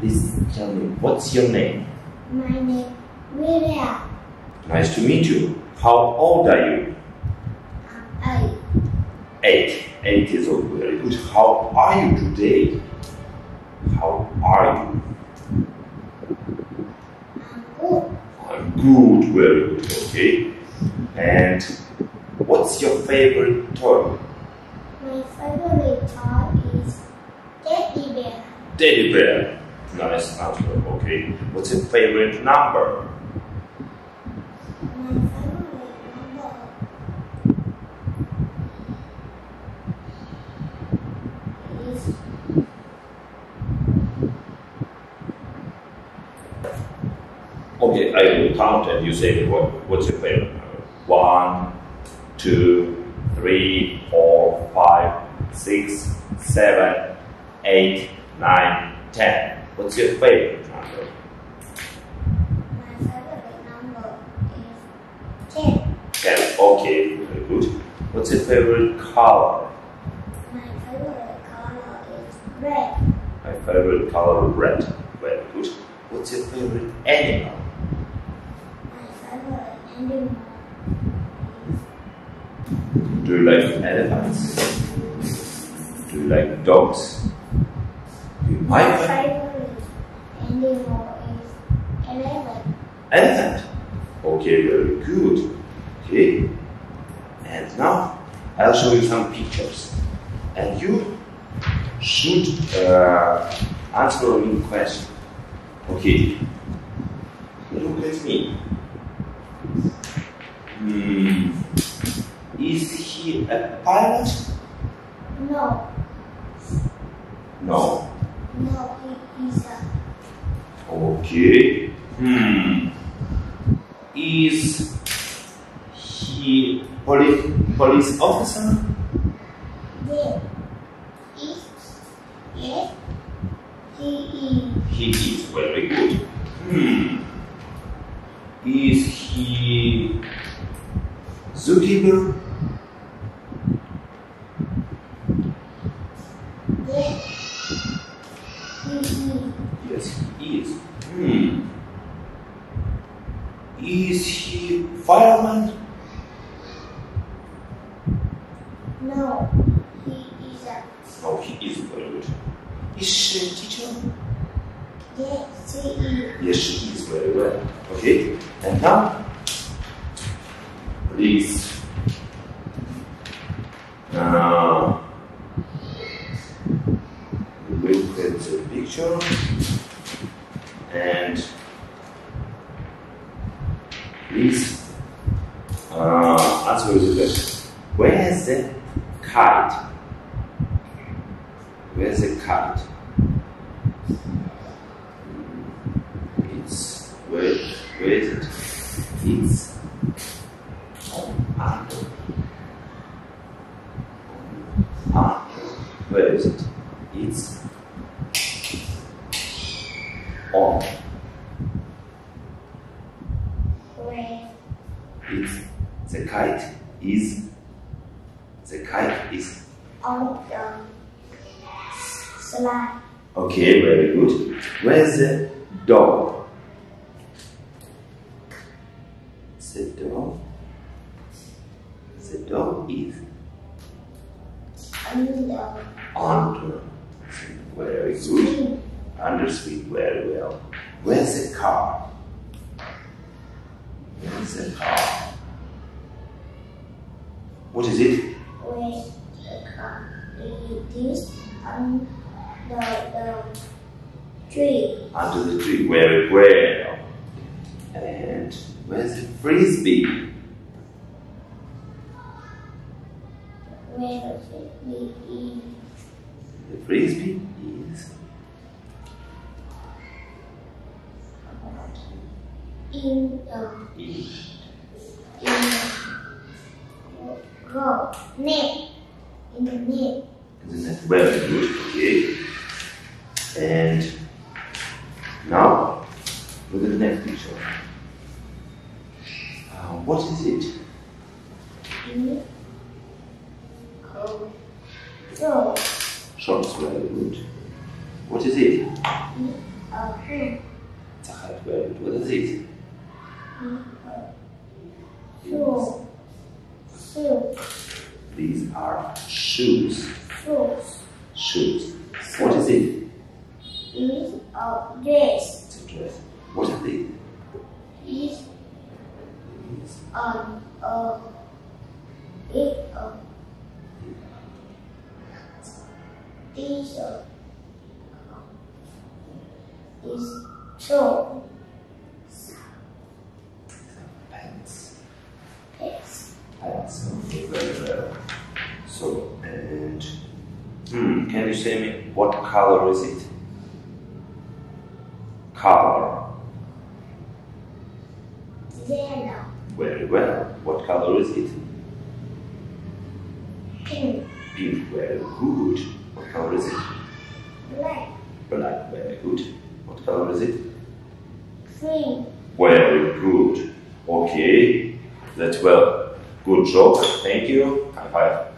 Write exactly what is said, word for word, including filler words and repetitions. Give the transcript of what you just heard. Please tell me, what's your name? My name is Maria. Nice to meet you. How old are you? I'm eight. Eight. Eight years old. Very good. How are you today? How are you? I'm good. I'm good. Very good. Okay. And what's your favorite toy? My favorite toy is teddy bear. Teddy bear. Nice answer. Okay. What's your favorite number? My favorite number. Is okay, I will count and you say what what's your favorite number? One, two, three, four, five, six, seven, eight, nine, ten. What's your favorite number? My favorite number is ten. ten, okay, very good. What's your favorite color? My favorite color is red. My favorite color is red. Very good. What's your favorite animal? My favorite animal is... Do you like elephants? Do you like dogs? Do you like... Elephant. Okay, very good. Okay. And now I'll show you some pictures, and you should uh, answer me question. Okay. Look at me. Hmm. Is he a pilot? No. No. No, he is a. Okay. Hmm. Is he police police officer? Yes. Yes. He is. He is very good. Hmm. Is he zookeeper? Yes. He is. Yes, he is. Hmm. Is he fireman? No, he isn't. No, he isn't. Very good. Is she a teacher? Yes, she is. Yes, she is. Very well. Okay. And now, please. Now, look at the picture and. Please uh, answer the question. Where's the kite? Where's the kite? It's where? Where is it? It's on under. Under. Where is it? It's on. It's, the kite is the kite is on the slide. Okay, very good. Where's the dog? The dog. The dog is under. Under. Very good. Under speed. Very well. Where's the car? Where's the car? What is it? Where's the car? It is under the tree. Under the tree, very well. And where's the frisbee? Where the frisbee is? The frisbee is in the in the net. In the net. In the net. Very good. Okay. And now look at the next picture. Uh, what is it? In the shorts. Shorts. Very good. What is it? In Okay. Deshalb verwendet wurde sie. So. So. These are shoes. Shoes. Shoes. What is it? It's a dress. It's a dress. What is it? It's um uh it uh it's a it's so pants. Pants. Pants. Okay, very well. So and hmm, can you say me what color is it? Color. Yellow. Very well. What color is it? Pink. Pink. Very good. What color is it? Black. Black. Very good. What color is it? Green. Very good. Okay. That's well. Good job. Thank you. High five.